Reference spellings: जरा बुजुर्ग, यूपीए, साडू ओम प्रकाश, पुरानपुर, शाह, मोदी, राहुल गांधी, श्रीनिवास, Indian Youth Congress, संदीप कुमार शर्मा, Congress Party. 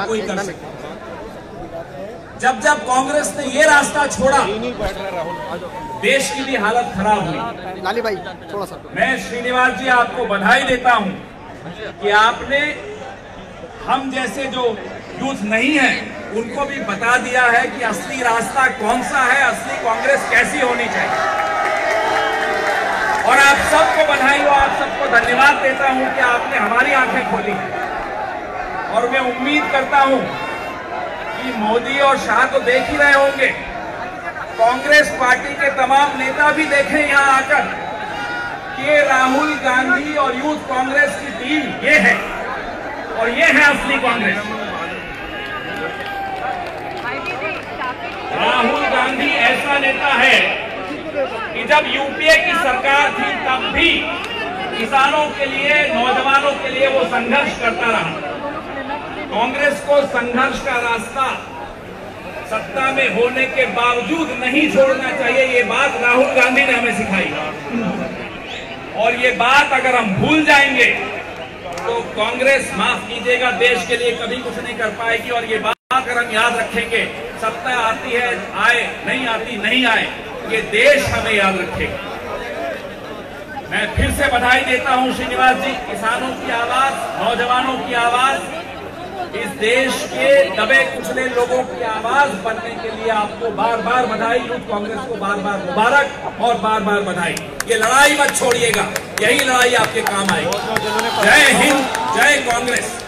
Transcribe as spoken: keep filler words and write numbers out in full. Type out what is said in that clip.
कोई कर सकता। जब जब कांग्रेस ने ये रास्ता छोड़ा देश की भी हालत खराब हुई। लाली भाई थोड़ा सा, मैं श्रीनिवास जी आपको बधाई देता हूं कि आपने हम जैसे जो यूथ नहीं है उनको भी बता दिया है कि असली रास्ता कौन सा है, असली कांग्रेस कैसी होनी चाहिए। और आप सबको बधाई हो, आप सबको धन्यवाद देता हूं कि आपने हमारी आंखें खोली है। और मैं उम्मीद करता हूं कि मोदी और शाह तो देख ही रहे होंगे, कांग्रेस पार्टी के तमाम नेता भी देखें यहां आकर कि राहुल गांधी और यूथ कांग्रेस की टीम ये है और ये है असली कांग्रेस। राहुल गांधी ऐसा नेता है कि जब यूपीए की सरकार थी तब भी किसानों के लिए, नौजवानों के लिए वो संघर्ष करता रहा। कांग्रेस को संघर्ष का रास्ता सत्ता में होने के बावजूद नहीं छोड़ना चाहिए, ये बात राहुल गांधी ने हमें सिखाई। और ये बात अगर हम भूल जाएंगे तो कांग्रेस, माफ कीजिएगा, देश के लिए कभी कुछ नहीं कर पाएगी। और ये बात अगर हम याद रखेंगे, सत्ता आती है आए, नहीं आती नहीं आए, ये देश हमें याद रखेगा। मैं फिर से बधाई देता हूं श्रीनिवास जी, किसानों की आवाज, नौजवानों की आवाज, इस देश के दबे कुचले लोगों की आवाज बनने के लिए आपको बार बार बधाई। यूथ कांग्रेस को बार बार मुबारक और बार बार बधाई। ये लड़ाई मत छोड़िएगा, यही लड़ाई आपके काम आएगी। जय हिंद, जय कांग्रेस।